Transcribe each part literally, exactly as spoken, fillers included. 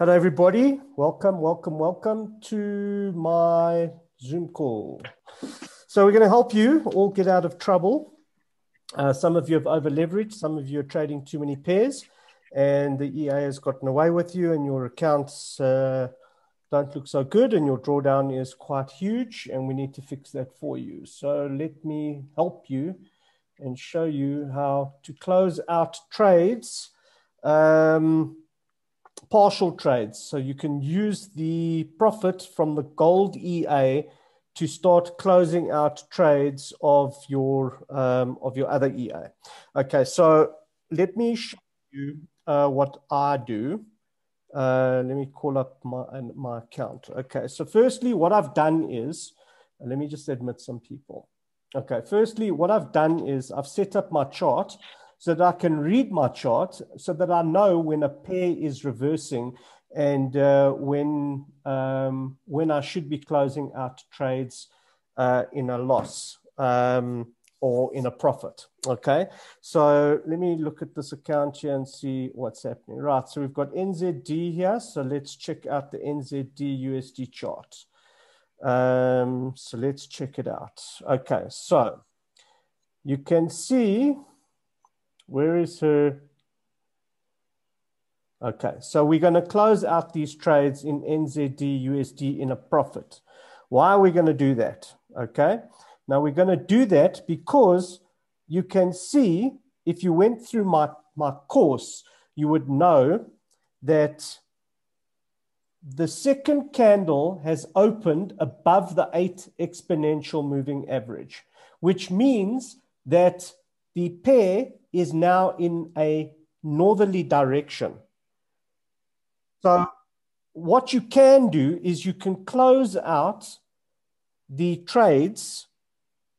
Hello, everybody. Welcome, welcome, welcome to my Zoom call. So we're going to help you all get out of trouble. Uh, some of you have over-leveraged. Some of you are trading too many pairs, and the E A has gotten away with you, and your accounts uh, don't look so good, and your drawdown is quite huge, and we need to fix that for you. So let me help you and show you how to close out trades. Um, partial trades. So you can use the profit from the gold E A to start closing out trades of your, um, of your other E A. Okay, so let me show you uh, what I do. Uh, let me call up my, my account. Okay, so firstly, what I've done is, let me just admit some people. Okay, firstly, what I've done is I've set up my chart so that I can read my chart, so that I know when a pair is reversing and uh, when, um, when I should be closing out trades uh, in a loss um, or in a profit, okay? So let me look at this account here and see what's happening. Right, so we've got N Z D here, so let's check out the N Z D U S D chart. Um, so let's check it out. Okay, so you can see... Where is her? Okay, so we're going to close out these trades in N Z D U S D in a profit. Why are we going to do that? Okay, now we're going to do that because you can see, if you went through my, my course, you would know that the second candle has opened above the eight exponential moving average, which means that the pair is now in a northerly direction. So what you can do is you can close out the trades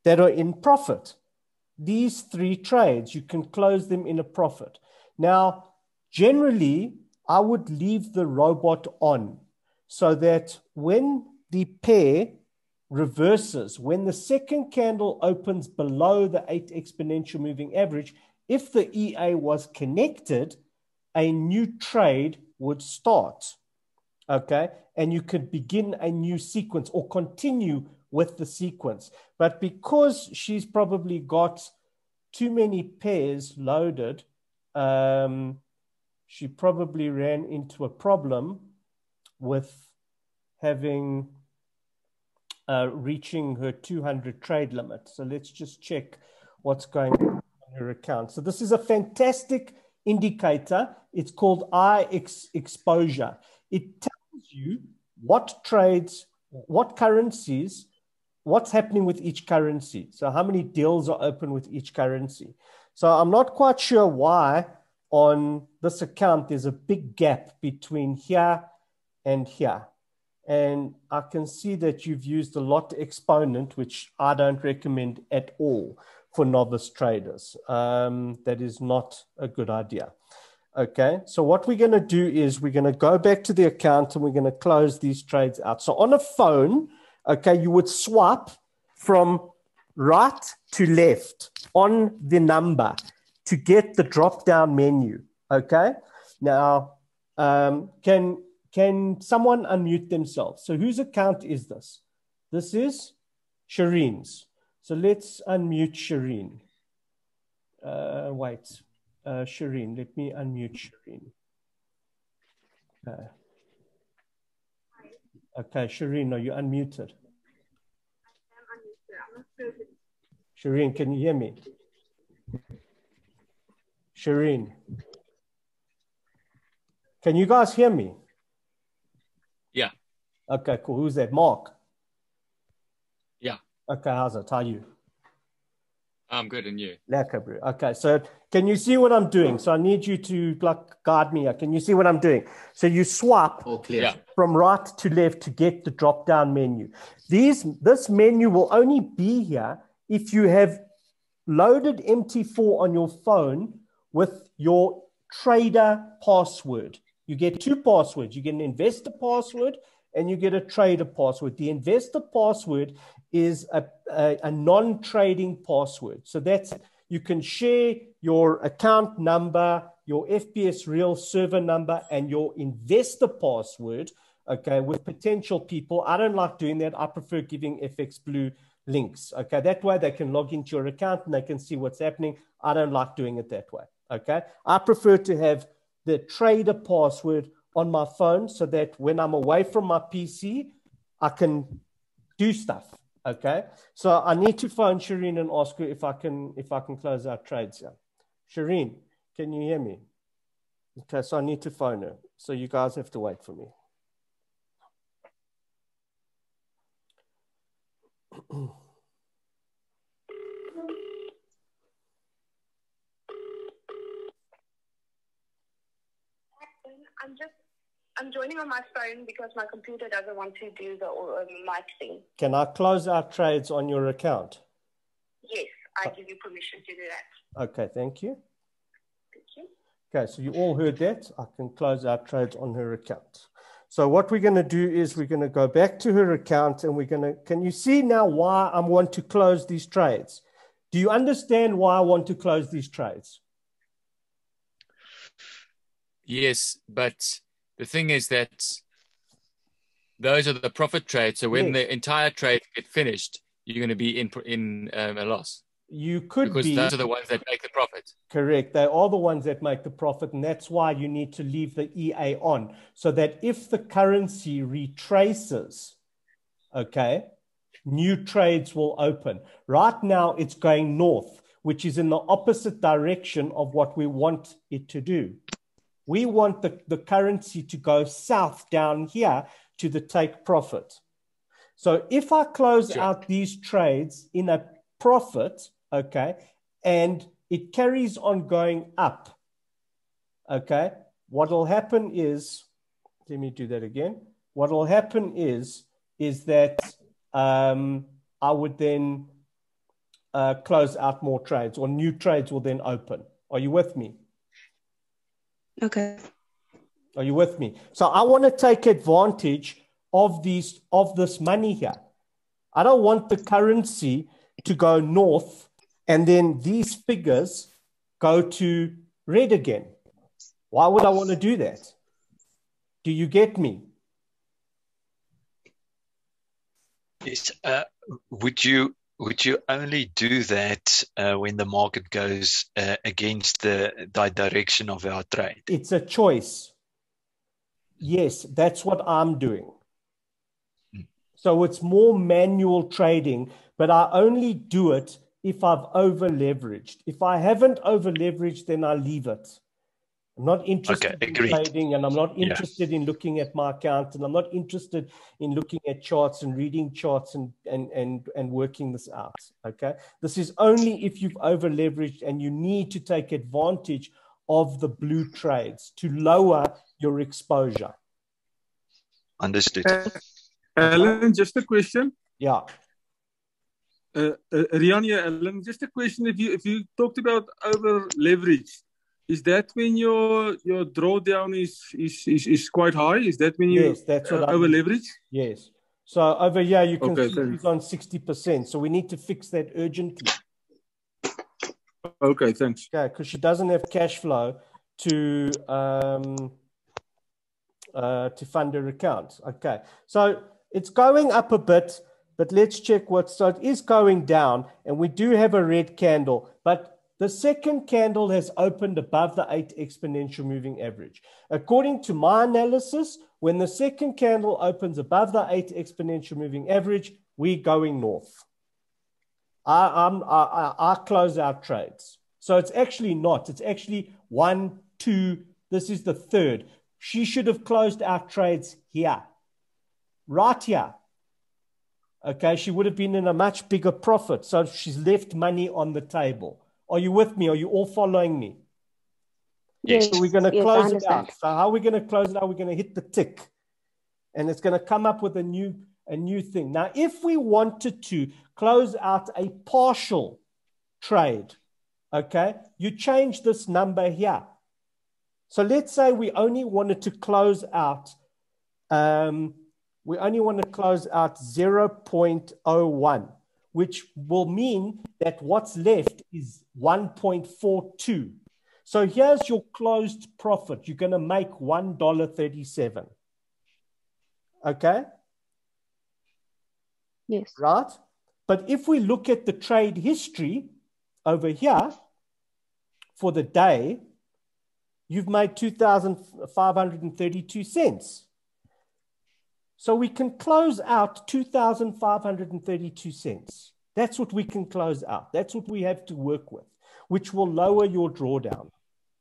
that are in profit. These three trades, you can close them in a profit. Now, generally, I would leave the robot on so that when the pair reverses, when the second candle opens below the eight exponential moving average, if the E A was connected, a new trade would start, okay? And you could begin a new sequence or continue with the sequence. But because she's probably got too many pairs loaded, um, she probably ran into a problem with having, uh, reaching her two hundred trade limit. So let's just check what's going on. Her account. So this is a fantastic indicator. It's called iExposure. It tells you what trades, what currencies, what's happening with each currency. So how many deals are open with each currency. So I'm not quite sure why on this account there's a big gap between here and here. And I can see that you've used a lot exponent, which I don't recommend at all for novice traders. Um, that is not a good idea. Okay, so what we're going to do is we're going to go back to the account and we're going to close these trades out. So on a phone, okay, you would swipe from right to left on the number to get the drop-down menu, okay? Now, um, can, can someone unmute themselves? So whose account is this? This is Shireen's. So let's unmute Shireen. Uh, wait, uh, Shireen, let me unmute Shireen. Okay. Okay, Shireen, are you unmuted? I am unmuted. I'm not sure if it's... Shireen, can you hear me? Shireen. Can you guys hear me? Yeah. Okay, cool. Who's that? Mark? Yeah. Okay, how's it? How are you? I'm good, and you? Okay, so can you see what I'm doing? So I need you to like guide me. Can you see what I'm doing? So you swap yeah. from right to left to get the drop-down menu. These, this menu will only be here if you have loaded M T four on your phone with your trader password. You get two passwords. You get an investor password and you get a trader password. The investor password is a, a, a non-trading password. So that's, you can share your account number, your F B S real server number, and your investor password, okay, with potential people. I don't like doing that. I prefer giving F X Blue links, okay? That way they can log into your account and they can see what's happening. I don't like doing it that way, okay? I prefer to have the trader password on my phone so that when I'm away from my P C, I can do stuff, okay? So I need to phone Shireen and ask her if I can, if I can close our trades here. Shireen, can you hear me? Okay, so I need to phone her. So you guys have to wait for me. I'm just, I'm joining on my phone because my computer doesn't want to do the um, mic thing. Can I close our trades on your account? Yes, I give you permission to do that. Okay, thank you. Thank you. Okay, so you all heard that. I can close our trades on her account. So what we're going to do is we're going to go back to her account and we're going to, can you see now why I want to close these trades? Do you understand why I want to close these trades? Yes, but the thing is that those are the profit trades. So when yes. the entire trade get finished, you're going to be in in um, a loss. You could because be. Because those are the ones that make the profit. Correct. They are the ones that make the profit. And that's why you need to leave the E A on. So that if the currency retraces, okay, new trades will open. Right now, it's going north, which is in the opposite direction of what we want it to do. We want the, the currency to go south down here to the take profit. So if I close sure. out these trades in a profit, okay, and it carries on going up, okay, what will happen is, let me do that again. What will happen is, is that um, I would then uh, close out more trades, or new trades will then open. Are you with me? Okay. Are you with me? So I want to take advantage of these of this money here. I don't want the currency to go north and then these figures go to red again. Why would I want to do that? Do you get me? Yes. Uh, would you would you only do that uh, when the market goes uh, against the, the direction of our trade? It's a choice. Yes, that's what I'm doing. Mm. So it's more manual trading, but I only do it if I've over-leveraged. If I haven't over-leveraged, then I leave it. I'm not interested okay, in agreed. trading, and I'm not interested yeah. in looking at my account, and I'm not interested in looking at charts and reading charts and, and, and, and working this out, okay? This is only if you've over-leveraged and you need to take advantage of the blue trades to lower your exposure. Understood. Alan, just a question. Yeah. Uh, uh, Rianya, Alan, just a question. If you, if you talked about over-leverage, is that when your your drawdown is is is, is quite high? Is that when you yes, that's what uh, over leverage? Yes. So over here you can okay, see it's on sixty percent. So we need to fix that urgently. Okay, thanks. Yeah, because she doesn't have cash flow to um uh to fund her account. Okay. So it's going up a bit, but let's check what so it is going down, and we do have a red candle, but the second candle has opened above the eight exponential moving average. According to my analysis, when the second candle opens above the eight exponential moving average, we're going north. I, I'm, I, I, I close our trades. So it's actually not. It's actually one, two. This is the third. She should have closed our trades here, right here. Okay, she would have been in a much bigger profit. So she's left money on the table. Are you with me? Are you all following me? Yes. So we're going to yes, close it out. So how are we going to close it out? We're going to hit the tick. And it's going to come up with a new, a new thing. Now, if we wanted to close out a partial trade, okay, you change this number here. So let's say we only wanted to close out, um, we only want to close out zero point zero one. Which will mean that what's left is one point four two. So here's your closed profit. You're going to make one dollar thirty-seven. Okay? Yes. Right? But if we look at the trade history over here for the day, you've made two thousand five hundred thirty-two cents. So we can close out two thousand five hundred thirty-two cents. That's what we can close out. That's what we have to work with, which will lower your drawdown.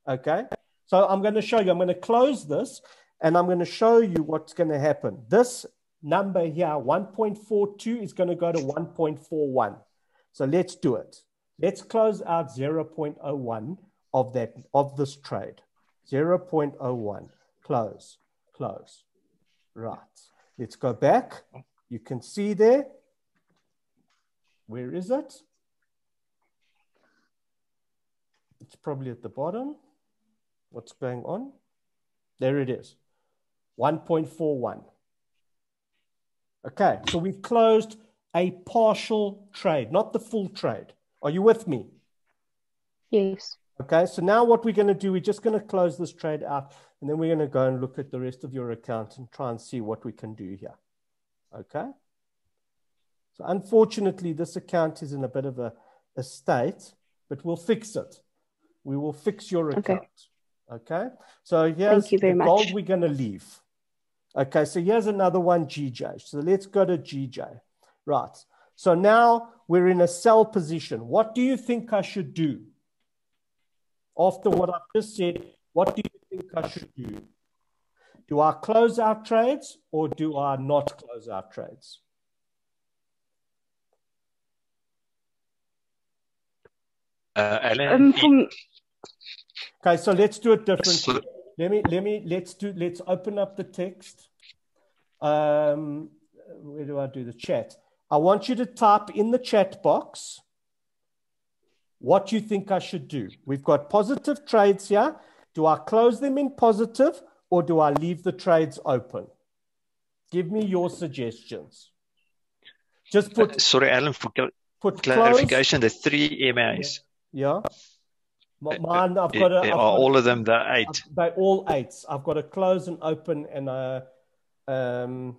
Okay? So I'm going to show you. I'm going to close this, and I'm going to show you what's going to happen. This number here, one point four two, is going to go to one point four one. So let's do it. Let's close out zero point zero one of that, of this trade. zero point zero one. Close. Close. Right. Let's go back. You can see there. Where is it? It's probably at the bottom. What's going on? There it is. one point four one. Okay, so we've closed a partial trade, not the full trade. Are you with me? Yes. Okay, so now what we're going to do, we're just going to close this trade out, and then we're going to go and look at the rest of your account and try and see what we can do here. Okay? So unfortunately, this account is in a bit of a, a state, but we'll fix it. We will fix your account. Okay. Okay? So here's Thank you very the gold much. We're going to leave. Okay. So here's another one, G J. So let's go to G J. Right. So now we're in a sell position. What do you think I should do? After what I've just said, what do you think I should do? Do I close our trades or do I not close our trades? Uh, Alan, um, okay, so let's do it differently. Let me, let me, let's do, let's open up the text. Um, where do I do the chat? I want you to type in the chat box what you think I should do. We've got positive trades here. Do I close them in positive or do I leave the trades open? Give me your suggestions. Just put. Uh, sorry, Alan, for put clarification, close. The three M As. Yeah. Yeah, mine. I've got. A, I've got all a, of them. They're eight. They all eights. I've got a close and open and a, um,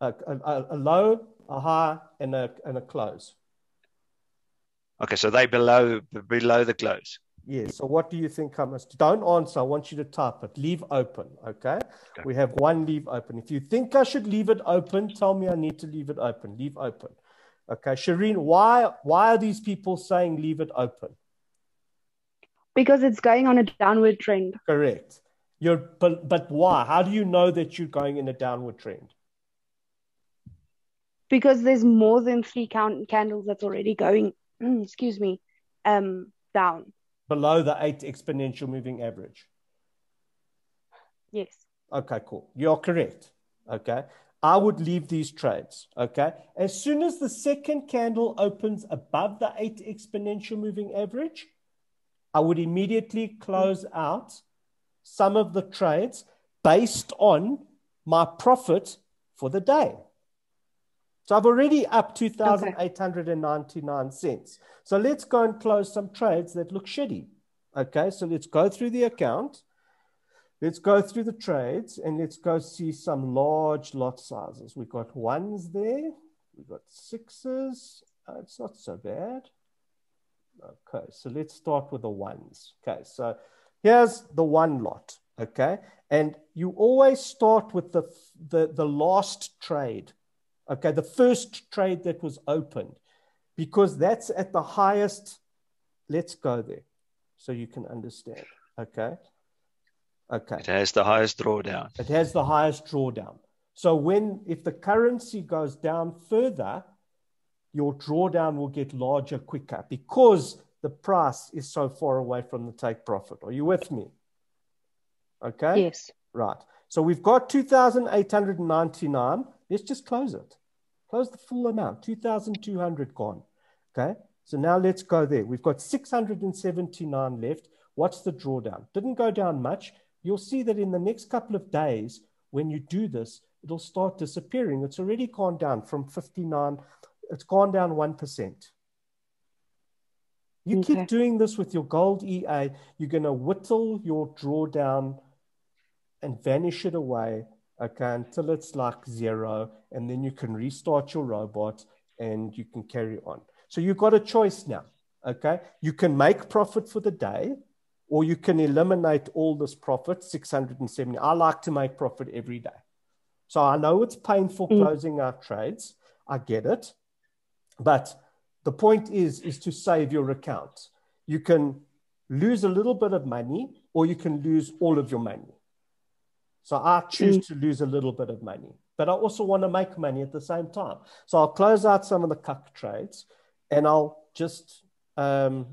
a, a, a low, a high, and a and a close. Okay, so they below below the close. Yes. Yeah, so what do you think I must do? Don't answer. I want you to type it. Leave open. Okay? Okay. We have one leave open. If you think I should leave it open, tell me I need to leave it open. Leave open. Okay, Shireen, why why are these people saying leave it open? Because it's going on a downward trend. Correct. You're, but, but why? How do you know that you're going in a downward trend? Because there's more than three count candles that's already going, excuse me, um, down. Below the eight exponential moving average? Yes. Okay, cool. You're correct. Okay. I would leave these trades, okay? As soon as the second candle opens above the eight exponential moving average, I would immediately close out some of the trades based on my profit for the day. So I've already up two thousand eight hundred ninety-nine cents. So let's go and close some trades that look shitty, okay? So let's go through the account. Let's go through the trades and let's go see some large lot sizes. We've got ones there. We've got sixes. Oh, it's not so bad. Okay, so let's start with the ones. Okay, so here's the one lot, okay? And you always start with the, the, the last trade, okay? The first trade that was opened because that's at the highest. Let's go there so you can understand, okay? Okay. It has the highest drawdown. It has the highest drawdown. So when, if the currency goes down further, your drawdown will get larger quicker because the price is so far away from the take profit. Are you with me? Okay? Yes. Right. So we've got two thousand eight hundred ninety-nine. Let's just close it. Close the full amount. two thousand two hundred gone. Okay? So now let's go there. We've got six hundred seventy-nine left. What's the drawdown? Didn't go down much. You'll see that in the next couple of days, when you do this, it'll start disappearing. It's already gone down from fifty-nine. It's gone down one percent. You okay. keep doing this with your gold E A, you're going to whittle your drawdown and vanish it away, okay, until it's like zero, and then you can restart your robot and you can carry on. So you've got a choice now, okay? You can make profit for the day, or you can eliminate all this profit, six hundred seventy. I like to make profit every day. So I know it's painful closing mm. out trades. I get it. But the point is, is to save your account. You can lose a little bit of money, or you can lose all of your money. So I choose mm. to lose a little bit of money, but I also want to make money at the same time. So I'll close out some of the cuck trades, and I'll just, um,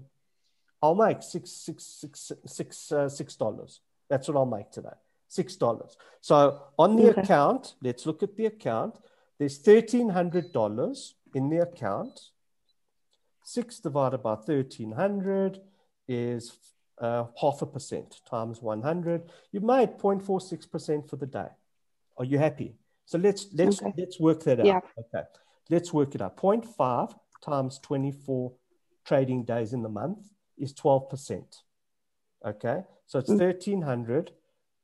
I'll make six, six, six, six, uh, six dollars. That's what I'll make today, six dollars. So on the okay. account, let's look at the account. There's thirteen hundred dollars in the account. Six divided by thirteen hundred is uh, half a percent times one hundred. You made zero point four six percent for the day. Are you happy? So let's let's okay. let's work that yeah. out. Okay, let's work it out. zero point five times twenty-four trading days in the month is twelve percent. Okay, so it's mm. thirteen hundred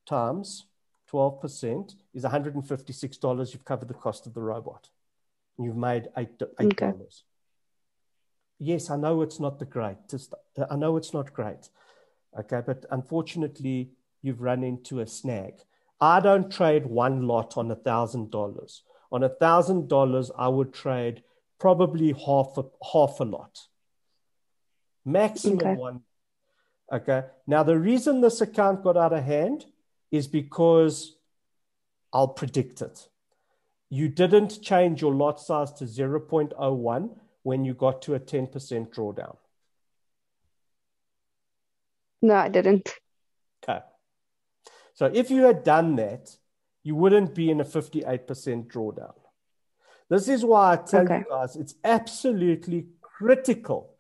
times twelve percent is one hundred fifty-six dollars. You've covered the cost of the robot. You've made eight eight okay. dollars. Yes, I know it's not the greatest. I know it's not great. Okay, but unfortunately, you've run into a snag. I don't trade one lot on one thousand dollars. On one thousand dollars, I would trade probably half a, half a lot. Maximum okay. one. Okay. Now, the reason this account got out of hand is because I'll predict it. You didn't change your lot size to zero point zero one. when you got to a ten percent drawdown? No, I didn't. Okay. So if you had done that, you wouldn't be in a fifty-eight percent drawdown. This is why I tell okay. you guys, it's absolutely critical,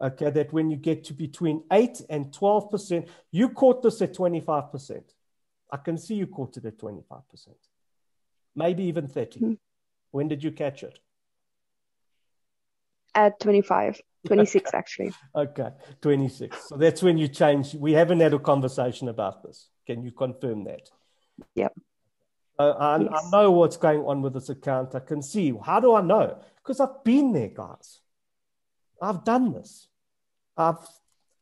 okay, that when you get to between eight and twelve percent, you caught this at twenty-five percent. I can see you caught it at twenty-five percent, maybe even thirty. Mm. When did you catch it? At twenty-five, twenty-six, okay. actually. Okay, twenty-six. So that's when you change. We haven't had a conversation about this. Can you confirm that? Yep. Uh, I, yes. I know what's going on with this account. I can see. How do I know? Because I've been there, guys. I've done this. I've,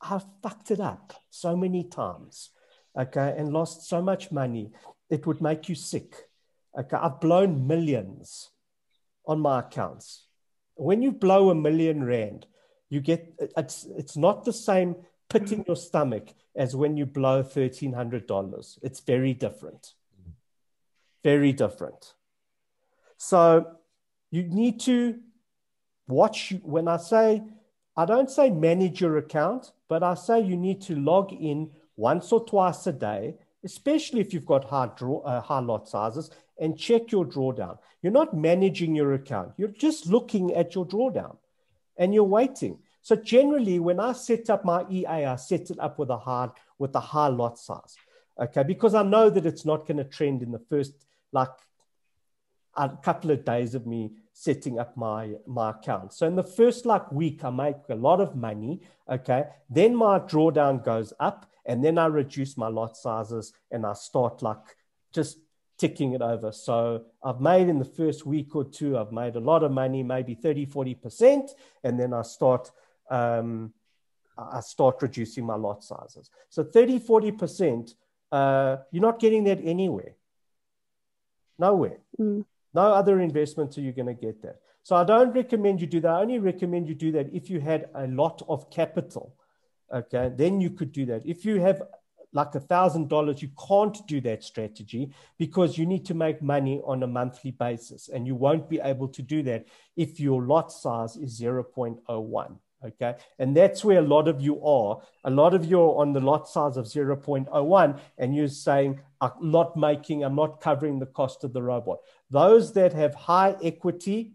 I've fucked it up so many times, okay, and lost so much money. It would make you sick. Okay, I've blown millions on my accounts. When you blow a million rand, you get, it's, it's not the same pit in your stomach as when you blow thirteen hundred dollars. It's very different, very different. So you need to watch, when I say, I don't say manage your account, but I say you need to log in once or twice a day, especially if you've got high, draw, uh, high lot sizes, and check your drawdown. You're not managing your account. You're just looking at your drawdown and you're waiting. So generally, when I set up my E A, I set it up with a hard, with a high lot size, okay? Because I know that it's not gonna trend in the first like a couple of days of me setting up my, my account. So in the first like week, I make a lot of money, okay? Then my drawdown goes up, and then I reduce my lot sizes and I start like just ticking it over. So I've made in the first week or two, I've made a lot of money, maybe thirty, forty percent. And then I start, um, I start reducing my lot sizes. So thirty, forty percent, uh, you're not getting that anywhere. Nowhere. Mm. No other investments are you going to get that. So I don't recommend you do that. I only recommend you do that if you had a lot of capital. Okay. Then you could do that. If you have like one thousand dollars, you can't do that strategy because you need to make money on a monthly basis, and you won't be able to do that if your lot size is zero point zero one, okay? And that's where a lot of you are. A lot of you are on the lot size of zero point zero one, and you're saying, I'm not making, I'm not covering the cost of the robot. Those that have high equity,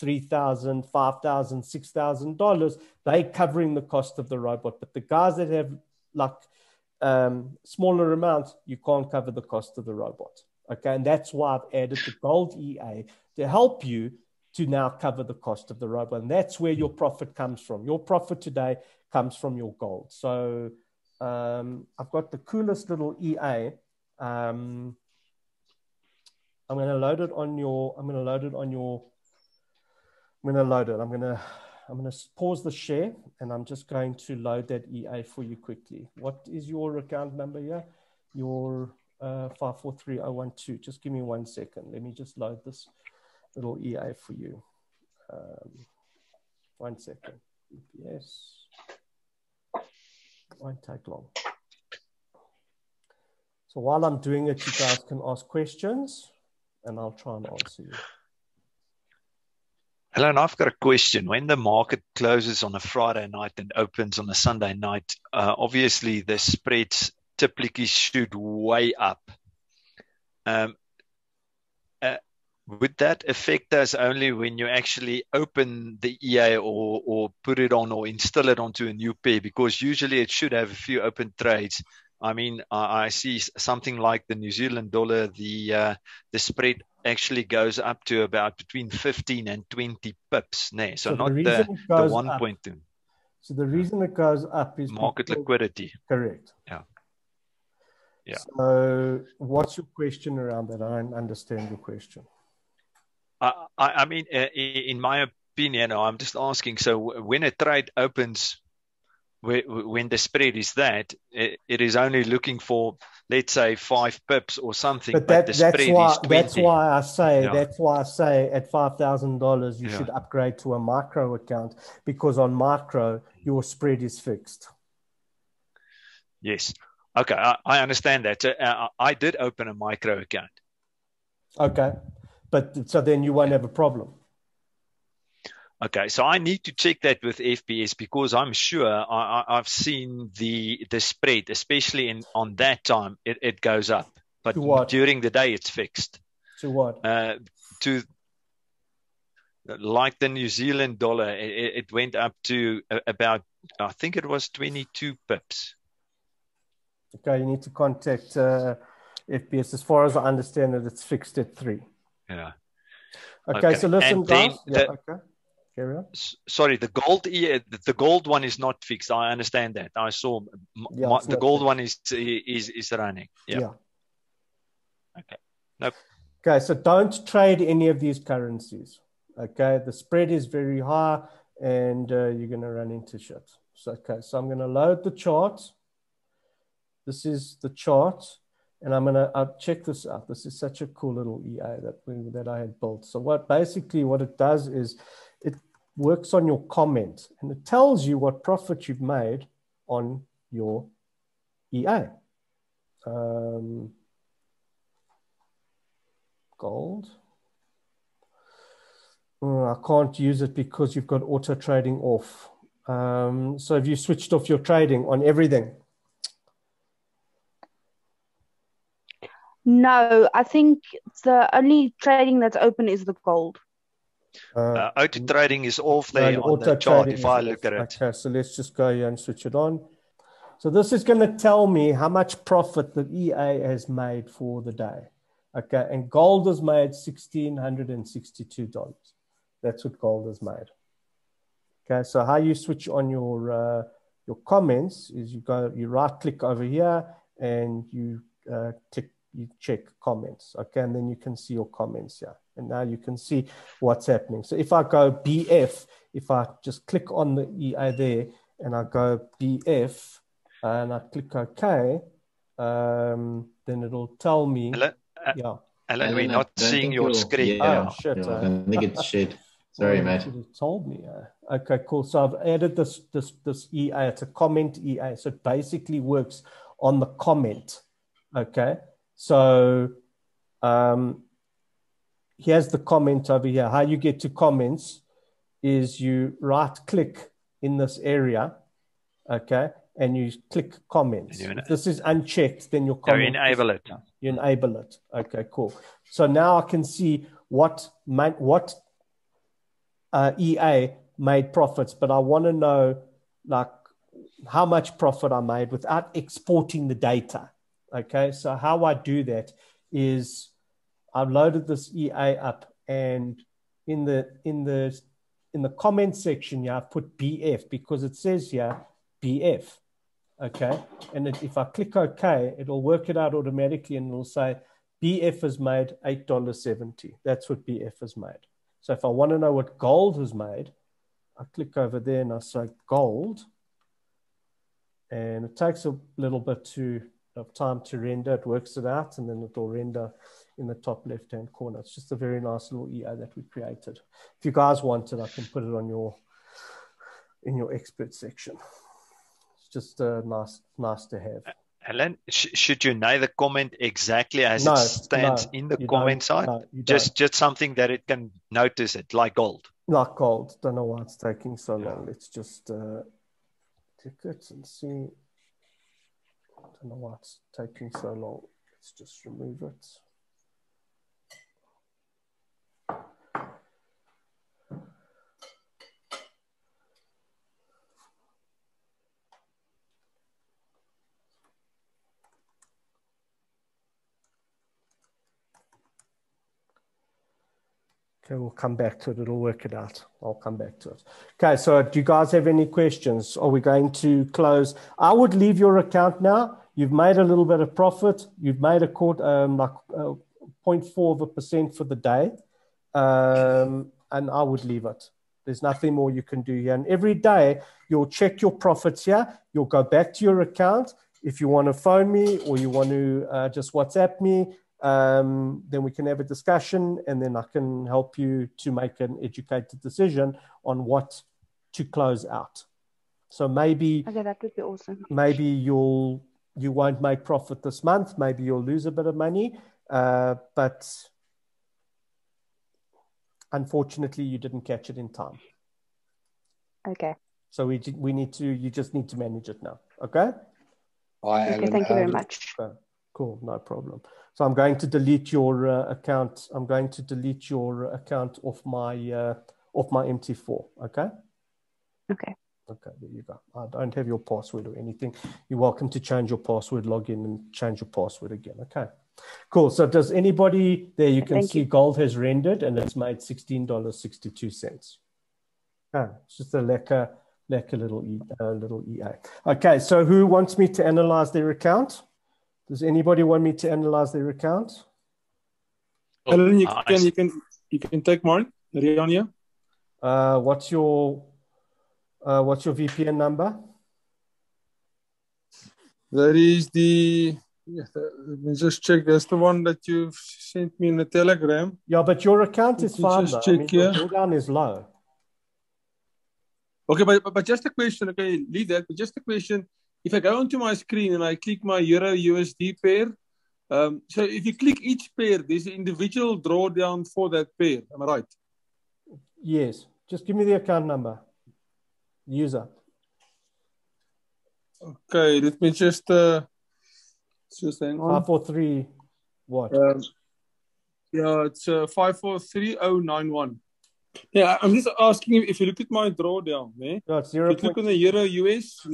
three thousand dollars, five thousand dollars, six thousand dollars, they're covering the cost of the robot. But the guys that have like, Um, smaller amounts, you can't cover the cost of the robot. Okay, and that's why I've added the gold E A to help you to now cover the cost of the robo. And that's where your profit comes from. Your profit today comes from your gold. So um, I've got the coolest little E A. Um, I'm going to load it on your, I'm going to load it on your, I'm going to load it. I'm going to, I'm going to pause the share and I'm just going to load that E A for you quickly. What is your account number here? Your uh, five four three oh one two. Just give me one second. Let me just load this little E A for you. Um, one second. Yes. Won't take long. So while I'm doing it, you guys can ask questions and I'll try and answer you. Helen, I've got a question. When the market closes on a Friday night and opens on a Sunday night, uh, obviously the spreads typically should way up. Um, uh, would that affect us only when you actually open the E A or, or put it on or install it onto a new pair? Because usually it should have a few open trades. I mean, I, I see something like the New Zealand dollar, the uh, the spread actually goes up to about between fifteen and twenty pips now. So, so not the, the one point two. So the reason it goes up is market liquidity. Correct. Yeah. Yeah. So what's your question around that? I don't understand your question. I, I, I mean, uh, in my opinion, I'm just asking, so when a trade opens, when the spread is that, it is only looking for, let's say, five pips or something. But, that, but the that's spread why, is twenty. That's why I say, yeah. that's why I say at five thousand dollars, you yeah. should upgrade to a micro account, because on micro, your spread is fixed. Yes. Okay. I, I understand that. So, uh, I did open a micro account. Okay. But so then you won't have a problem. Okay, so I need to check that with F B S, because I'm sure I, I, I've seen the the spread, especially in on that time, it, it goes up. But during the day, it's fixed. To what? Uh, to like the New Zealand dollar, it, it went up to about, I think it was twenty-two pips. Okay, you need to contact uh, F B S. As far as I understand it, it's fixed at three. Yeah. Okay, okay. So listen, and guys. Yeah, the, okay. Carry on. Sorry, the gold the gold one is not fixed. I understand that. I saw yeah, my, the gold fixed. one is is is running. Yeah. yeah. Okay. Nope. Okay, so don't trade any of these currencies. Okay, the spread is very high, and uh, you're going to run into shit. So okay, so I'm going to load the chart. This is the chart, and I'm going to check this out. This is such a cool little E A that we, that I had built. So what basically what it does is, it works on your comment and it tells you what profit you've made on your E A. Um, gold. Oh, I can't use it because you've got auto trading off. Um, so have you switched off your trading on everything? No, I think the only trading that's open is the gold. Uh, uh, auto trading is off there no, on the chart if I look at it. Okay, so let's just go here and switch it on. So this is going to tell me how much profit the E A has made for the day. Okay, and gold has made one thousand six hundred sixty-two dollars. That's what gold has made. Okay, so how you switch on your uh, your comments is you go, you right click over here and you uh, tick. You check comments, okay, and then you can see your comments here. And now you can see what's happening. So if I go B F, if I just click on the E A there and I go B F and I click OK, um, then it'll tell me. Hello? Uh, yeah. Alan, we're not seeing your screen. Yeah. Oh, shit. Yeah, I don't think it's shit. Sorry, mate. It told me. Uh, okay, cool. So I've added this, this, this E A. It's a comment E A. So it basically works on the comment, okay? So um, here's the comment over here. How you get to comments is you right click in this area, okay, and you click comments. You if this is unchecked, then your comment. You enable it. You enable it. Okay, cool. So now I can see what my, what uh, E A made profits, but I want to know like how much profit I made without exporting the data. Okay, so how I do that is I've loaded this E A up and in the in the in the comment section here, I've put B F because it says here B F. Okay, and it, if I click OK, it'll work it out automatically, and it'll say B F has made eight dollars seventy. That's what B F has made. So if I want to know what gold has made, I click over there and I say gold, and it takes a little bit to, of time to render. It works it out, and then it'll render in the top left-hand corner. It's just a very nice little E O that we created. If you guys want it, I can put it on your, in your expert section. It's just uh, nice, nice to have. Alan, sh should you know the comment exactly as no, it stands no, in the comment side? No, just, just something that it can notice it, like gold. Like gold. Don't know why it's taking so long. Let's just uh, click it and see. Don't know why it's taking so long. Let's just remove it. Okay, we'll come back to it. It'll work it out. I'll come back to it. Okay, so do you guys have any questions? Are we going to close? I would leave your account now. You've made a little bit of profit. You've made a quarter, um, like uh, zero point four of a percent for the day. Um, and I would leave it. There's nothing more you can do here. And every day you'll check your profits here. You'll go back to your account. If you want to phone me or you want to uh, just WhatsApp me, Um, then we can have a discussion, and then I can help you to make an educated decision on what to close out. So maybe, okay, that would be awesome. Maybe you'll you won't make profit this month. Maybe you'll lose a bit of money, uh, but unfortunately, you didn't catch it in time. Okay. So we we need to. You just need to manage it now. Okay. Bye, Alan. Okay. Thank you very much. Okay. Cool. No problem. So I'm going to delete your uh, account. I'm going to delete your account off my uh, off my M T four. Okay. Okay. Okay. There you go. I don't have your password or anything. You're welcome to change your password. Log in and change your password again. Okay. Cool. So does anybody there? You can Thank see you. Gold has rendered and it's made sixteen dollars sixty-two cents. Okay. It's just a lekker, lekker little E, uh, little E A. Okay. So who wants me to analyze their account? Does anybody want me to analyze their account? Helen, you can you can you can take Mark, Rianya. Uh, what's your uh, what's your V P N number? That is the. Yeah, let me just check. That's the one that you've sent me in the Telegram. Yeah, but your account is fine. Just check, I mean, yeah. Your drawdown is low. Okay, but but just a question. Okay, leave that. But just a question. If I go onto my screen and I click my euro U S D pair, um, so if you click each pair, there's an individual drawdown for that pair. Am I right? Yes. Just give me the account number. User. Okay. Let me just, uh, just hang on. five four three. What? Um, yeah, it's uh, five four three oh nine one. Yeah, I'm just asking if you look at my drawdown, eh? No, it's zero. If you click on the euro U S.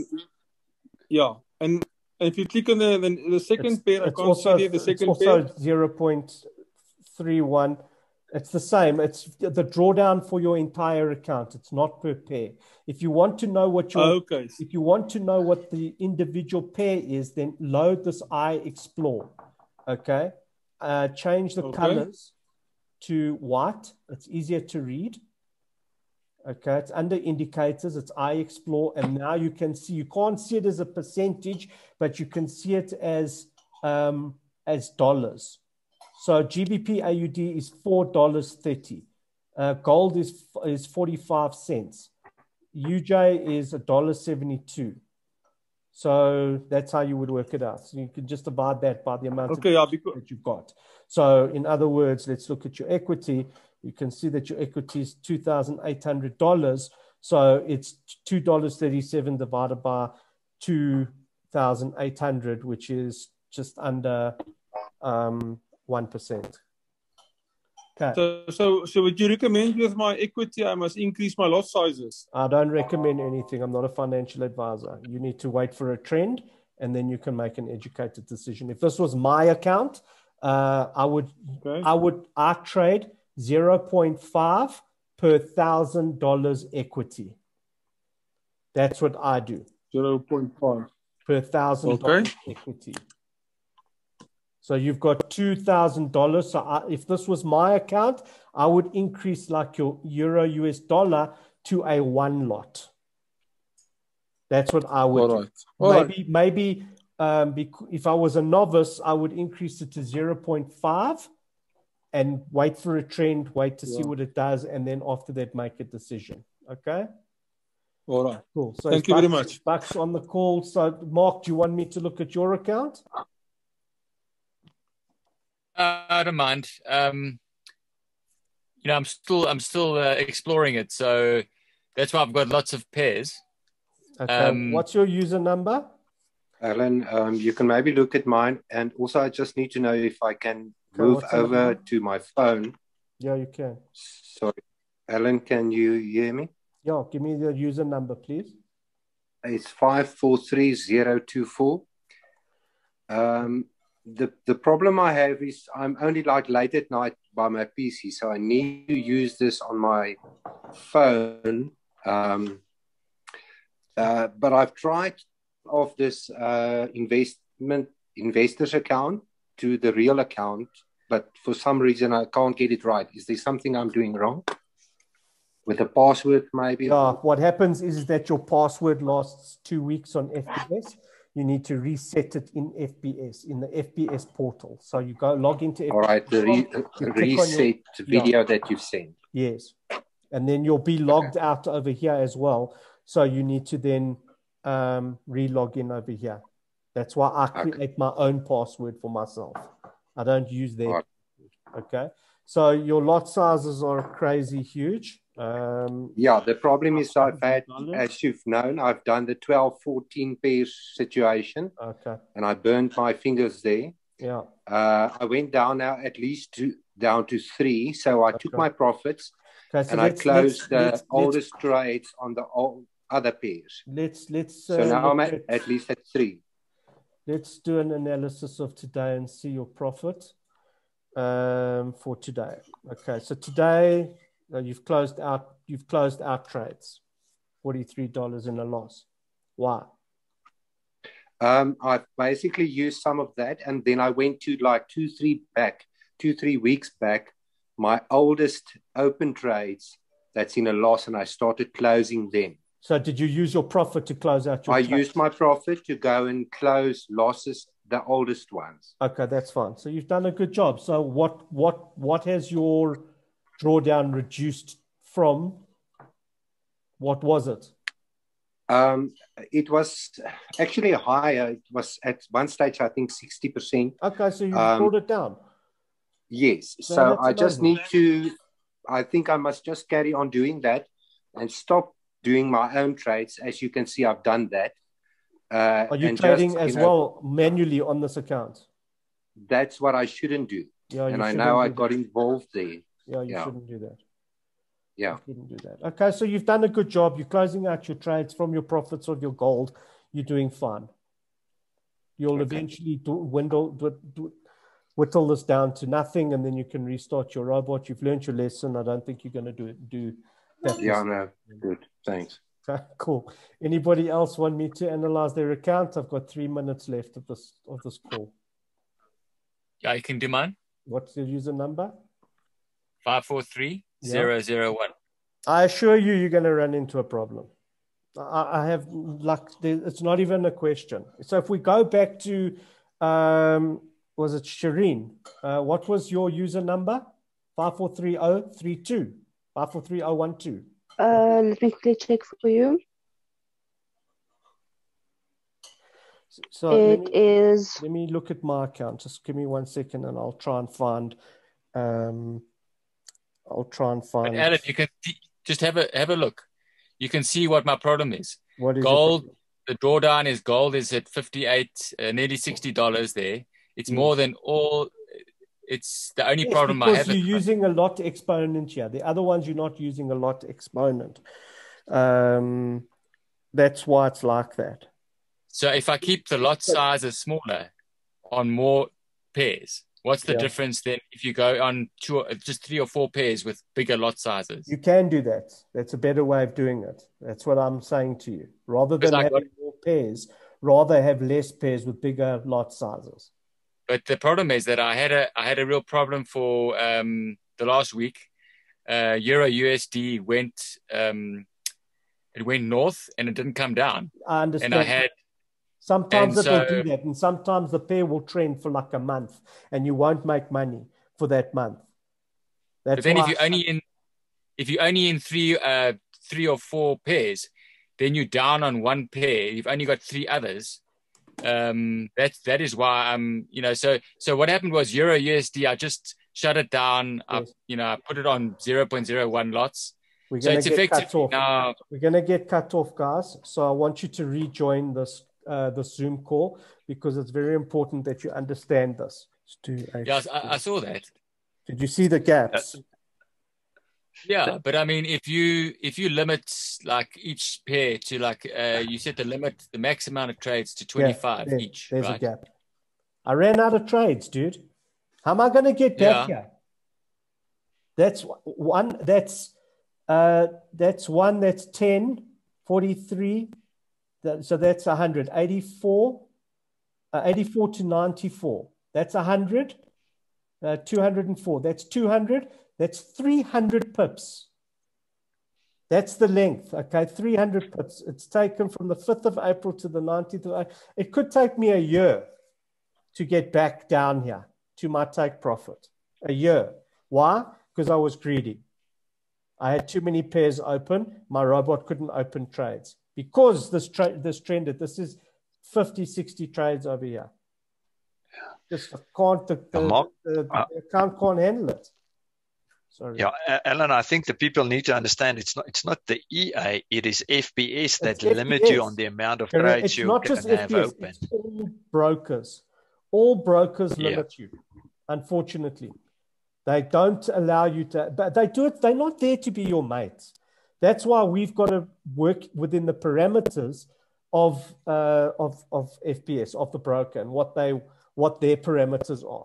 Yeah, and if you click on the the, the second it's, pair, I can't also, see the second it's also pair. zero point three one. It's the same. It's the drawdown for your entire account. It's not per pair. If you want to know what your oh, okay. if you want to know what the individual pair is, then load this iExplore. Okay, uh, change the okay. colors to white. It's easier to read. Okay, it's under indicators, it's iExplore, and now you can see, you can't see it as a percentage, but you can see it as um, as dollars. So G B P A U D is four dollars thirty. Uh, gold is is forty-five cents. U J is one dollar seventy-two. So that's how you would work it out. So you can just divide that by the amount okay, of yeah, that you've got. So in other words, let's look at your equity. You can see that your equity is two thousand eight hundred dollars. So it's two dollars thirty-seven divided by two thousand eight hundred, which is just under um, one percent. Okay. So, so, so would you recommend with my equity, I must increase my lot sizes? I don't recommend anything. I'm not a financial advisor. You need to wait for a trend, and then you can make an educated decision. If this was my account, uh, I would, okay. I would, I trade zero point five per thousand dollars equity. That's what I do. zero point five per thousand dollars okay. equity. So you've got two thousand dollars. So I, if this was my account, I would increase like your euro U S dollar to a one lot. That's what I would All right. do. All maybe, right. maybe um, if I was a novice, I would increase it to zero point five and wait for a trend, wait to yeah. see what it does. And then after that, make a decision. Okay. All right. Cool. So Thank you Bucks, very much. Bucks on the call. So Mark, do you want me to look at your account? Uh, I don't mind. Um, you know, I'm still I'm still uh, exploring it, so that's why I've got lots of pairs. Okay. Um, What's your user number, Alan? Um, you can maybe look at mine, and also I just need to know if I can okay, move over to my phone. Yeah, you can. Sorry, Alan, can you hear me? Yeah, give me the user number, please. It's five four three zero two four. Um. The, the problem I have is I'm only like late at night by my P C, so I need to use this on my phone. Um, uh, but I've tried off this uh, investment investors account to the real account, but for some reason I can't get it right. Is there something I'm doing wrong with the password maybe? Yeah, what happens is that your password lasts two weeks on F B S. You need to reset it in F B S, in the F B S portal. So you go log into F B S. All right, the re reset your, video yeah. that you've seen. Yes. And then you'll be logged okay. out over here as well. So you need to then um, re-log in over here. That's why I create okay. my own password for myself. I don't use their right. Okay. So your lot sizes are crazy huge. Um, yeah, the problem is I've had, as you've known, I've done the twelve, fourteen pair situation. Okay. And I burned my fingers there. Yeah. Uh, I went down now at least to, down to three. So I okay. took my profits okay, so and I closed let's, the let's, oldest let's, trades on the old, other pairs. Let's, let's. Uh, so now I'm at, at least at three. Let's do an analysis of today and see your profit um, for today. Okay. So today... Uh, you've closed out. You've closed out trades, forty-three dollars in a loss. Why? Um, I basically used some of that, and then I went to like two, three back, two, three weeks back. My oldest open trades that's in a loss, and I started closing them. So, did you use your profit to close out your? I trades? used my profit to go and close losses, the oldest ones. Okay, that's fine. So you've done a good job. So what, what, what has your drawdown reduced from? What was it? Um, it was actually higher. It was at one stage, I think, sixty percent. Okay, so you um, brought it down. Yes. So, so I amazing. just need to, I think I must just carry on doing that and stop doing my own trades. As you can see, I've done that. Uh, Are you and trading just, as you know, well manually on this account? That's what I shouldn't do. Yeah, and I know I got involved there. Yeah, you yeah. shouldn't do that. Yeah. You shouldn't do that. Okay, so you've done a good job. You're closing out your trades from your profits of your gold. You're doing fine. You'll okay. eventually do, window, do, do, whittle this down to nothing, and then you can restart your robot. You've learned your lesson. I don't think you're going to do it. Do that yeah, no, good. Thanks. Okay, cool. Anybody else want me to analyze their account? I've got three minutes left of this, of this call. Yeah, you can do mine. What's the user number? five four three yeah. zero zero one. I assure you, you're going to run into a problem. I, I have luck. It's not even a question. So if we go back to, um, was it Shireen? Uh, what was your user number? five four three zero three two. five four three zero one two. Uh, let me quickly check for you. So, so it let me, is. Let me look at my account. Just give me one second, and I'll try and find. Um, I'll try and find. Alan, you can just have a have a look. You can see what my problem is. What is gold? It? The drawdown is gold is at fifty-eight, uh, nearly sixty dollars. There, it's mm. more than all. It's the only yes, problem I have. Because you're using a lot exponent here. The other ones you're not using a lot exponent. Um, that's why it's like that. So if I keep the lot sizes smaller on more pairs, What's the yeah. difference then if you go on two, just three or four pairs with bigger lot sizes? You can do that. That's a better way of doing it. That's what I'm saying to you. Rather than having got... more pairs, rather have less pairs with bigger lot sizes. But the problem is that I had a I had a real problem for um, the last week. Uh, Euro U S D went um, it went north and it didn't come down. I understand. And I had. Sometimes it will do that, and sometimes the pair will trend for like a month, and you won't make money for that month. That's but then, if you only in, if you only in three, uh, three or four pairs, then you're down on one pair. You've only got three others. Um, that that is why I'm, you know. So so what happened was Euro U S D. I just shut it down. Yes. I, you know, I put it on zero point zero one lots. We're gonna so get cut off. Now. We're gonna get cut off, guys. So I want you to rejoin this. Uh, the Zoom call, because it's very important that you understand this. To yes, I, I saw that. Did you see the gaps? Yeah, but I mean, if you if you limit like each pair to like uh, you set the limit, the max amount of trades to twenty-five yeah, there, each. There's right? a gap. I ran out of trades, dude. How am I going to get back yeah. here? That's one. That's uh, that's one. That's ten forty-three. So that's one hundred eighty-four, uh, eighty-four to ninety-four. That's one hundred, uh, two hundred and four. That's two hundred. That's three hundred pips. That's the length, okay, three hundred pips. It's taken from the fifth of April to the nineteenth of April. It could take me a year to get back down here to my take profit, a year. Why? Because I was greedy. I had too many pairs open. My robot couldn't open trades. Because this this trended, this is fifty, sixty trades over here. Yeah. Just can't the, the, Mark, the, the uh, account can't handle it. Sorry. Yeah, Alan, I think the people need to understand it's not it's not the E A, it is F B S that it's limit F B S. You on the amount of trades it's you not can just have F B S, open. It's all brokers, all brokers limit yeah. you. Unfortunately, they don't allow you to. But they do it. They're not there to be your mates. That's why we've got to work within the parameters of uh, of of F B S, of the broker, and what they what their parameters are.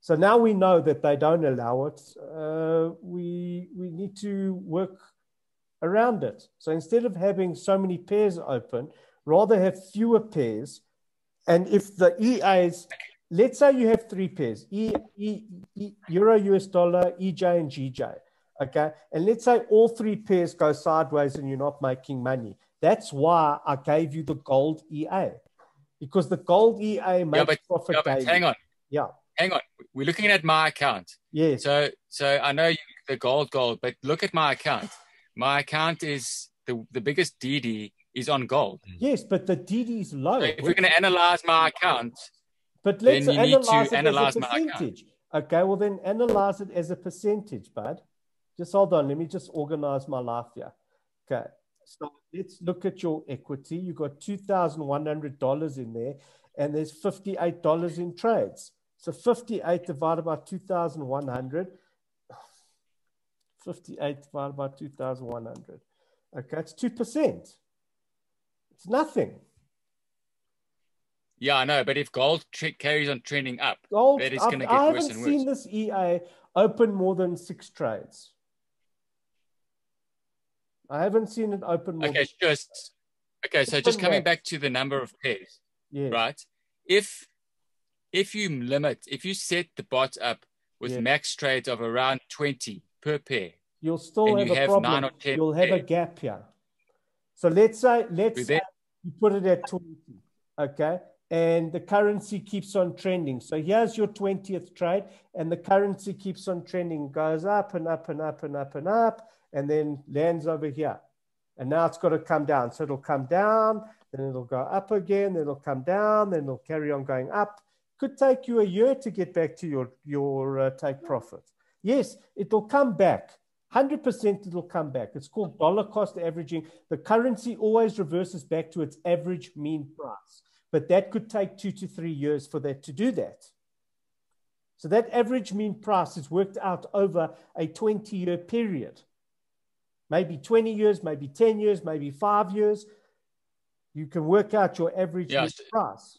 So now we know that they don't allow it. Uh, we we need to work around it. So instead of having so many pairs open, rather have fewer pairs. And if the E As, let's say you have three pairs: e, e, e, Euro, U S dollar, E J, and G J. Okay, and let's say all three pairs go sideways and you're not making money. That's why I gave you the gold E A, because the gold E A makes yeah, but, profit. Yeah, but hang on. Yeah. Hang on. We're looking at my account. Yeah. So, so I know you, the gold, gold, but look at my account. My account is the, the biggest D D is on gold. Yes, but the D D is low. So if we're going to analyze my account, but let's then you analyze need to it analyze as a percentage. My account. Okay, well, then analyze it as a percentage, bud. Just hold on. Let me just organize my life here. Okay. So let's look at your equity. You've got two thousand one hundred dollars in there, and there's fifty-eight dollars in trades. So fifty-eight divided by two thousand one hundred. fifty-eight divided by two thousand one hundred. Okay. It's two percent. It's nothing. Yeah, I know. But if gold carries on trending up, gold, that is going to get worse and worse. I haven't seen this E A open more than six trades. I haven't seen it open more okay, than just, six Okay, so open just coming back. back to the number of pairs, yeah. right? If if you limit, if you set the bot up with yeah. max trades of around twenty per pair, you'll still have you a have problem. Nine or ten you'll have pairs. a gap here. So let's say, let's say you put it at twenty, okay? And the currency keeps on trending. So here's your twentieth trade, and the currency keeps on trending, goes up and up and up and up and up, and then lands over here. And now it's got to come down. So it'll come down, then it'll go up again, then it'll come down, then it'll carry on going up. Could take you a year to get back to your, your uh, take profit. Yes, it'll come back. one hundred percent it'll come back. It's called dollar cost averaging. The currency always reverses back to its average mean price. But that could take two to three years for that to do that. So that average mean price is worked out over a twenty-year period. Maybe twenty years, maybe ten years, maybe five years. You can work out your average yeah, mean so, price.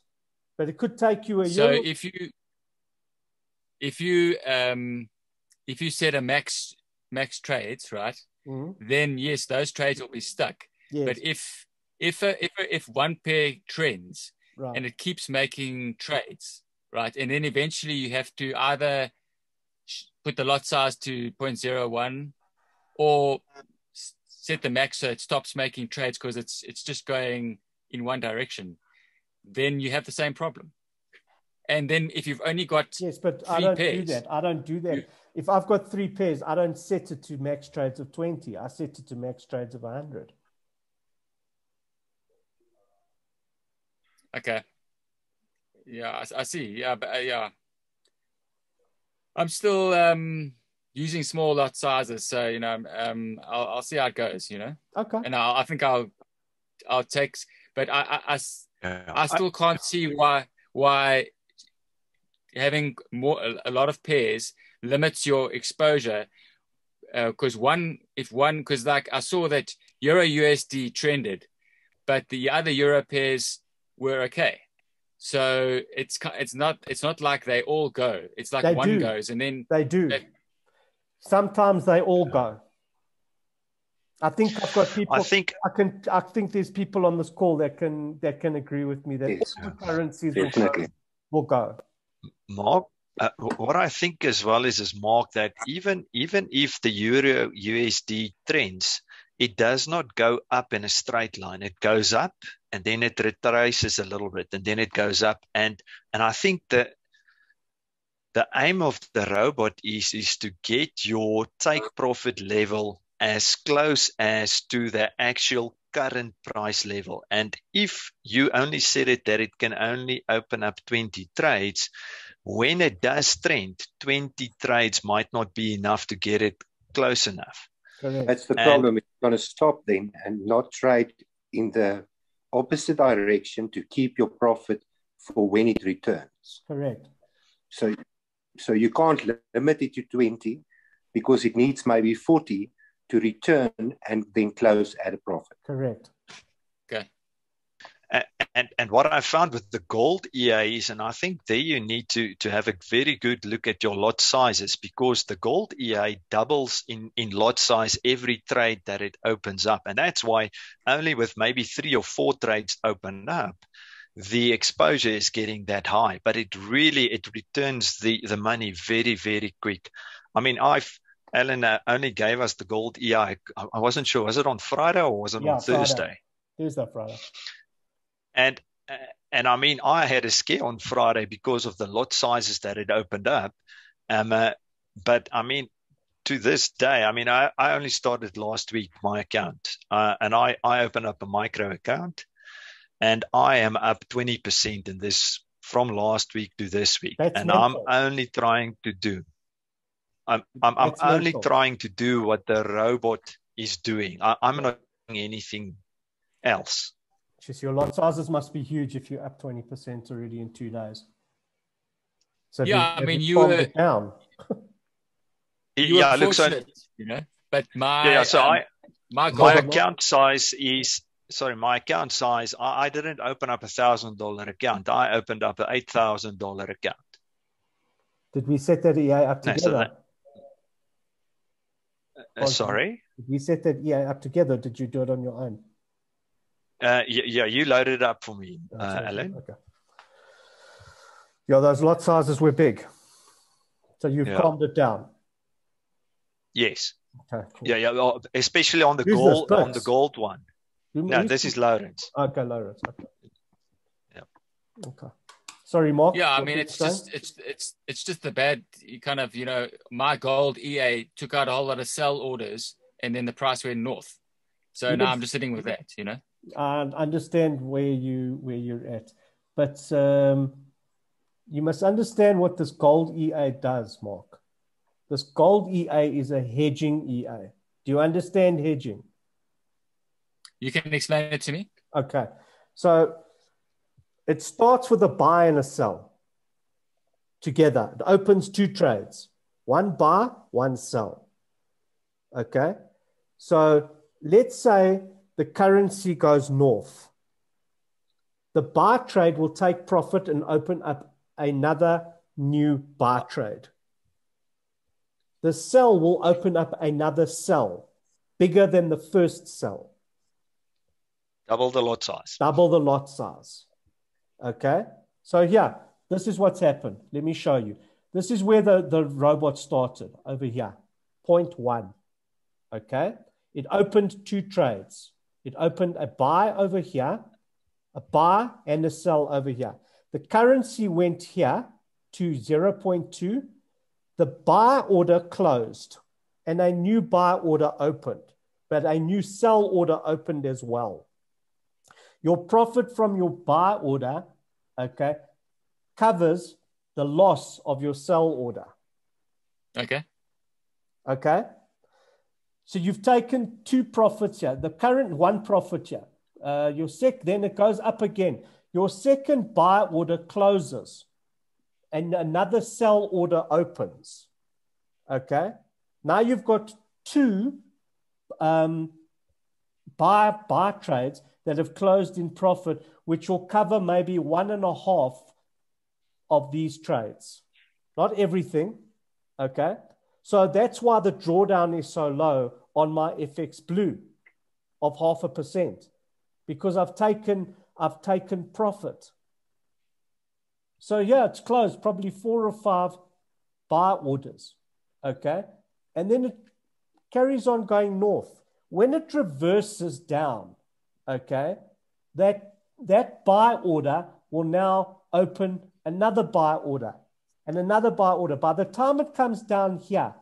But it could take you a so year. So if you if you um, if you set a max max trades, right, mm-hmm. then yes, those trades will be stuck. Yes. But if if a, if a, if one pair trends right. and it keeps making trades, right, and then eventually you have to either put the lot size to zero point zero one or set the max so it stops making trades because it's it's just going in one direction, then you have the same problem. And then if you've only got yes, but three I don't pairs, do that. I don't do that. You, if I've got three pairs, I don't set it to max trades of twenty. I set it to max trades of one hundred. Okay. Yeah, I, I see. Yeah, but, uh, yeah. I'm still um, using small lot sizes, so you know, um, I'll, I'll see how it goes. You know. Okay. And I'll, I think I'll, I'll take, but I, I, I, yeah. I still I, can't see why why having more a lot of pairs limits your exposure, because uh, one if one because like I saw that euro U S D trended, but the other euro pairs were okay. So it's it's not it's not like they all go. It's like they one do. goes and then they do. They, Sometimes they all go. I think I've got people. I think I can. I think there's people on this call that can that can agree with me that yes, all the currencies will go, will go. Mark, uh, what I think as well is is Mark that even even if the euro U S D trends, it does not go up in a straight line. It goes up and then it retraces a little bit and then it goes up. And and I think that the aim of the robot is, is to get your take profit level as close as to the actual current price level. And if you only set it that it can only open up twenty trades, when it does trend, twenty trades might not be enough to get it close enough. That's the problem. And it's going to stop then and not trade in the opposite direction to keep your profit for when it returns. Correct. So, so you can't limit it to twenty because it needs maybe forty to return and then close at a profit. Correct. Okay. And, and, and what I found with the gold E As, and I think there you need to, to have a very good look at your lot sizes, because the gold E A doubles in, in lot size every trade that it opens up. And that's why only with maybe three or four trades opened up, the exposure is getting that high. But it really, it returns the, the money very, very quick. I mean, I've, Eleanor only gave us the gold E I. I wasn't sure. Was it on Friday or was it yeah, on Thursday? Friday. Thursday, Friday. And and I mean, I had a scare on Friday because of the lot sizes that it opened up. Um, uh, but I mean, to this day, I mean, I, I only started last week my account, uh, and I, I opened up a micro account, and I am up twenty percent in this from last week to this week. That's and mental. I'm only trying to do. I'm I'm, I'm only mental. trying to do what the robot is doing. I, I'm not doing anything else. Just your lot sizes must be huge if you're up twenty percent already in two days. So yeah, you, I mean, you were down. you yeah, looks like you know. But my yeah, so um, I my, my account size is sorry, my account size. I, I didn't open up a thousand dollar account. I opened up an eight thousand dollar account. Did we set that E A up together? No, so that, uh, sorry, did we set that E A up together? Did you do it on your own? Uh, yeah, you loaded it up for me, uh, okay. Alan. Okay. Yeah, those lot sizes were big. So you've yeah. calmed it down. Yes. Okay, cool. Yeah, yeah. Well, especially on the Who's gold, on the gold one. You, no, you this is Lawrence. Okay, Lawrence. Okay. Yeah. Okay. Sorry, Mark. Yeah, I mean, it's just saying? it's it's it's just the bad kind of you know my gold E A took out a whole lot of sell orders and then the price went north. So you now I'm just sitting with that, you know. I understand where you where you're at, but um, you must understand what this gold E A does, Mark. This gold E A is a hedging E A. Do you understand hedging? You can explain it to me. Okay, so it starts with a buy and a sell together. It opens two trades: one buy, one sell. Okay, so let's say the currency goes north. The buy trade will take profit and open up another new buy trade. The cell will open up another cell bigger than the first cell. Double the lot size. Double the lot size. Okay. So yeah, this is what's happened. Let me show you. This is where the, the robot started over here. zero point one. Okay. It opened two trades. It opened a buy over here, a buy and a sell over here. The currency went here to zero point two. The buy order closed and a new buy order opened, but a new sell order opened as well. Your profit from your buy order, okay, covers the loss of your sell order. Okay. Okay. So you've taken two profits here. The current one profit here. Uh, your sec, then it goes up again. Your second buy order closes and another sell order opens. Okay. Now you've got two um, buy, buy trades that have closed in profit, which will cover maybe one and a half of these trades. Not everything. Okay. So that's why the drawdown is so low on my F X Blue of half a percent, because I've taken, I've taken profit. So yeah, it's closed, probably four or five buy orders. Okay. And then it carries on going north. When it reverses down, okay, that, that buy order will now open another buy order and another buy order. By the time it comes down here,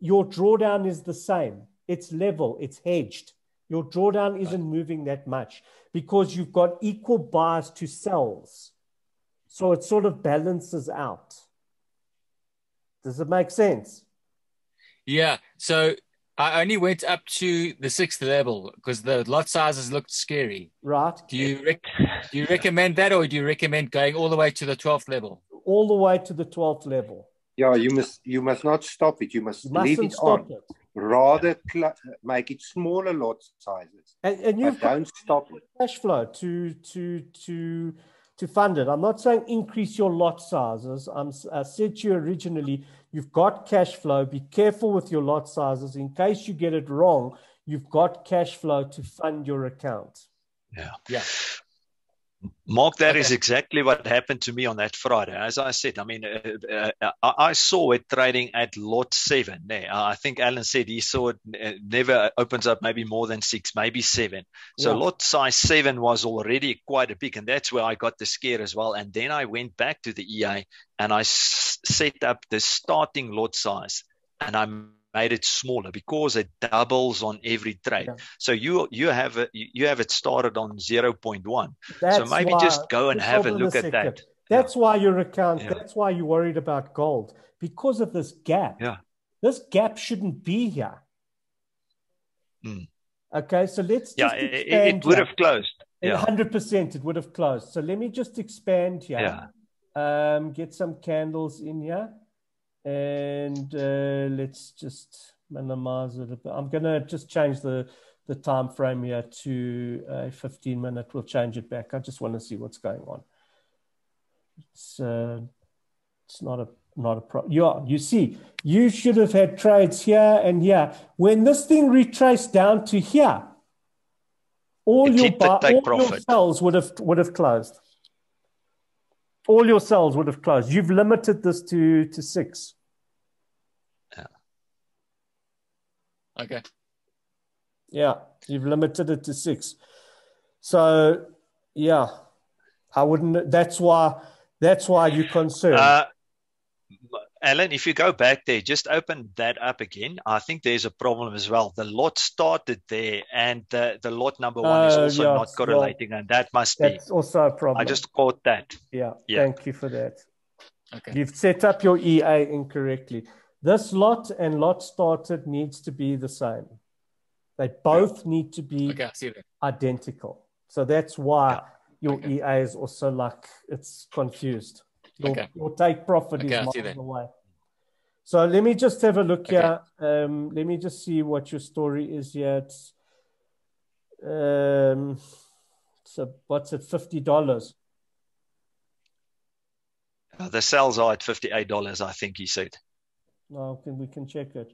your drawdown is the same. It's level, it's hedged. Your drawdown isn't moving that much because you've got equal buys to sells. So it sort of balances out. Does it make sense? Yeah. So I only went up to the sixth level because the lot sizes looked scary. Right. Do you, rec do you recommend that, or do you recommend going all the way to the twelfth level? All the way to the twelfth level. Yeah, you must you must not stop it. You must you leave it on. It. Rather make it smaller lot sizes. And, and you don't stop it. Cash flow to to to to fund it. I'm not saying increase your lot sizes. I'm, I said to you originally, you've got cash flow. Be careful with your lot sizes. In case you get it wrong, you've got cash flow to fund your account. Yeah. Yeah. Mark, that okay. is exactly what happened to me on that Friday. As I said, I mean, uh, uh, I saw it trading at lot seven. There, I think Alan said he saw it uh, never opens up maybe more than six, maybe seven. So yeah. lot size seven was already quite a big, and that's where I got the scare as well. And then I went back to the E A and I s set up the starting lot size, and I'm made it smaller because it doubles on every trade. Yeah. So you you have a, you have it started on zero point one. That's so maybe just go and have a look at that. That's yeah. why your account. Yeah. That's why you're worried about gold, because of this gap. Yeah, this gap shouldn't be here. Mm. Okay, so let's just yeah. It, it would here. have closed. Yeah, hundred percent. It would have closed. So let me just expand here. Yeah. Um, get some candles in here. And uh, let's just minimize it a bit. I'm going to just change the, the time frame here to uh, fifteen minutes. We'll change it back. I just want to see what's going on. It's, uh, it's not a not a problem. Yeah, you see, you should have had trades here and here. When this thing retraced down to here, all, your, bar, all your cells would have would have closed. All your cells would have closed. You've limited this to, to six. Yeah. Okay. Yeah, you've limited it to six. So, yeah, I wouldn't. That's why. That's why you're concerned. Uh, Alan, if you go back there, just open that up again. I think there's a problem as well. The lot started there, and the, the lot number one uh, is also yeah, not correlating, well, and that must that's be. That's also a problem. I just caught that. Yeah, yeah, thank you for that. Okay. You've set up your E A incorrectly. This lot and lot started needs to be the same. They both yeah. need to be okay, identical. So that's why yeah. your okay. E A is also like, it's confused. Your, okay. your take profit okay, is miles away. So let me just have a look okay. here. Um, let me just see what your story is here. It's, um, so what's it? fifty dollars. Uh, the sales are at fifty-eight dollars, I think he said. No, can, we can check it.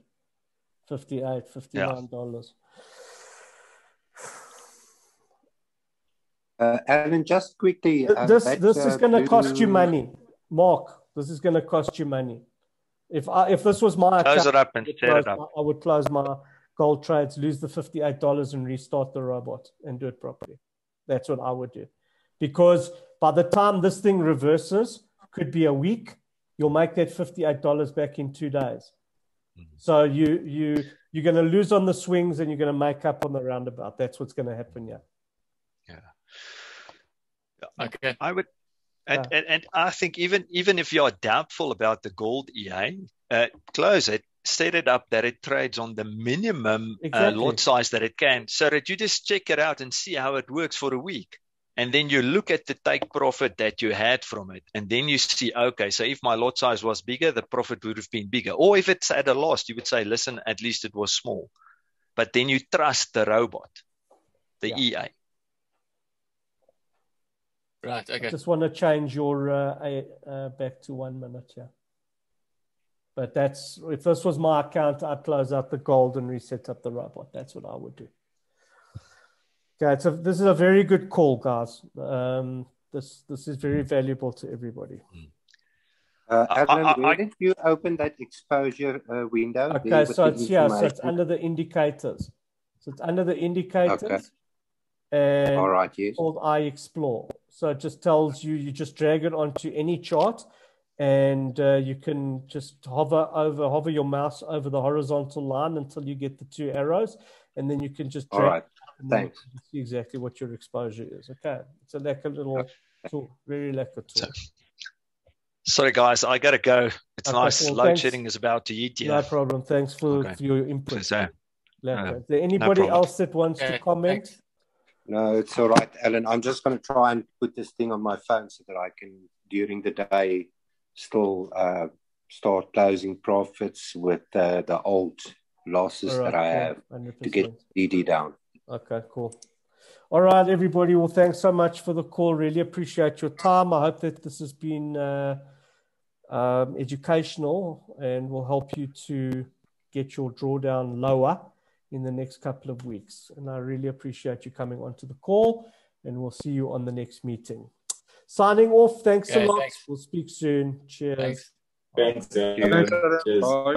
fifty-eight dollars, fifty-nine dollars. Yeah. Uh, Alan, just quickly. Uh, this this uh, is going to cost you money. Mark, this is going to cost you money. If, I, if this was my account, it up and I, would close it up. My, I would close my gold trades, lose the fifty-eight dollars and restart the robot and do it properly. That's what I would do. Because by the time this thing reverses, could be a week, you'll make that fifty-eight dollars back in two days. Mm-hmm. So you, you, you're going to lose on the swings and you're going to make up on the roundabout. That's what's going to happen, yeah. Yeah. Okay. I would... And, and and I think even even if you're doubtful about the gold E A, uh, close it, set it up that it trades on the minimum exactly. uh, lot size that it can, so that you just check it out and see how it works for a week. And then you look at the take profit that you had from it. And then you see, okay, so if my lot size was bigger, the profit would have been bigger. Or if it's at a loss, you would say, listen, at least it was small. But then you trust the robot, the yeah. E A. Right. Okay. I just want to change your uh, uh, back to one minute here. But that's, if this was my account, I'd close out the gold and reset up the robot. That's what I would do. Okay. So this is a very good call, guys. Um, this this is very valuable to everybody. Uh, Alan, I, I, where I, did you open that exposure uh, window? Okay. So it's here. So it's under the indicators. So it's under the indicators. Okay. And all right, yes. Called iExplore. So it just tells you, you just drag it onto any chart and uh, you can just hover over, hover your mouse over the horizontal line until you get the two arrows. And then you can just drag all right. it Thanks. You see exactly what your exposure is. Okay. It's a lekker little okay. tool, very lekker tool. So, sorry, guys, I got to go. It's okay, nice. Well, load thanks. Shedding is about to eat. Yeah. No problem. Thanks for, okay. for your input. So, uh, is there anybody no else that wants okay. to comment? Thanks. No, it's all right, Alan. I'm just going to try and put this thing on my phone so that I can, during the day, still uh, start closing profits with uh, the old losses right, that I have one hundred percent. To get D D down. Okay, cool. All right, everybody. Well, thanks so much for the call. Really appreciate your time. I hope that this has been uh, um, educational and will help you to get your drawdown lower in the next couple of weeks. And I really appreciate you coming onto the call, and we'll see you on the next meeting. Signing off. Thanks okay, a lot. Thanks. We'll speak soon. Cheers. Thanks. Thanks. Cheers. Cheers. Bye.